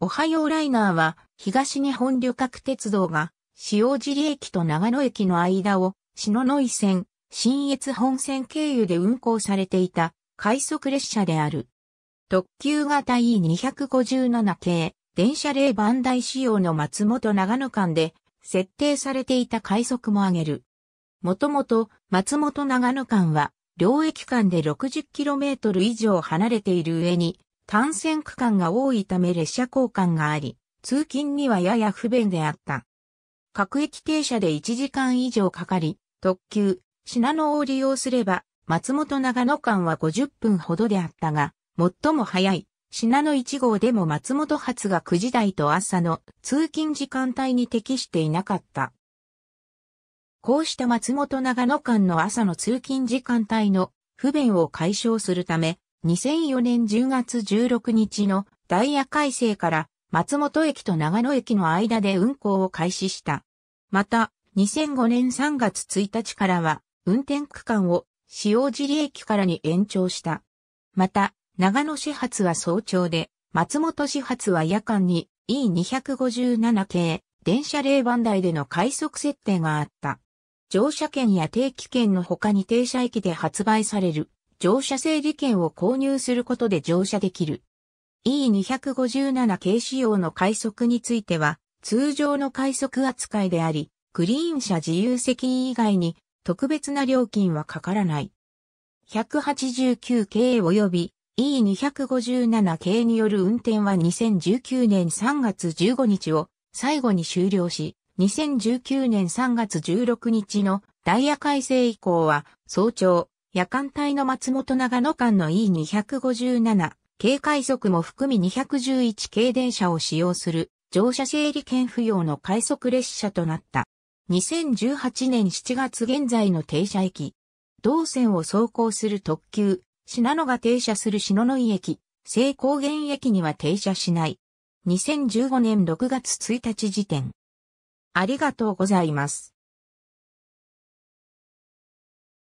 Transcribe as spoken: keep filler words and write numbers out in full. オハヨーライナーは東日本旅客鉄道が塩尻駅と長野駅の間を篠ノ井線、信越本線経由で運行されていた快速列車である。特急型 イーにひゃくごじゅうなな 系電車例番台仕様の松本長野間で設定されていた快速も挙げる。もともと松本長野間は両駅間で ろくじゅっキロメートル 以上離れている上に単線区間が多いため列車交換があり、通勤にはやや不便であった。各駅停車でいちじかん以上かかり、特急、しなのを利用すれば、松本長野間はごじゅっぷんほどであったが、最も早い、しなのいちごうでも松本発がくじだいと朝の通勤時間帯に適していなかった。こうした松本長野間の朝の通勤時間帯の不便を解消するため、にせんよねんじゅうがつじゅうろくにちのダイヤ改正から松本駅と長野駅の間で運行を開始した。また、にせんごねんさんがつついたちからは運転区間を塩尻駅からに延長した。また、長野始発は早朝で、松本始発は夜間に イーにひゃくごじゅうなな 系電車例番台での快速設定があった。乗車券や定期券の他に停車駅で発売される。乗車整理券を購入することで乗車できる。イーにひゃくごじゅうなな 系仕様の快速については、通常の快速扱いであり、グリーン車自由席以外に特別な料金はかからない。ひゃくはちじゅうきゅう系及び イーにひゃくごじゅうなな 系による運転はにせんじゅうきゅうねんさんがつじゅうごにちを最後に終了し、にせんじゅうきゅうねんさんがつじゅうろくにちのダイヤ改正以降は早朝、夜間帯の松本長野間の イーにひゃくごじゅうなな 系快速も含みにひゃくじゅういち系電車を使用する乗車整理券不要の快速列車となった。にせんじゅうはちねんしちがつ現在の停車駅。同線を走行する特急、しなのが停車する篠ノ井駅、成高原駅には停車しない。にせんじゅうごねんろくがつついたち時点。ありがとうございます。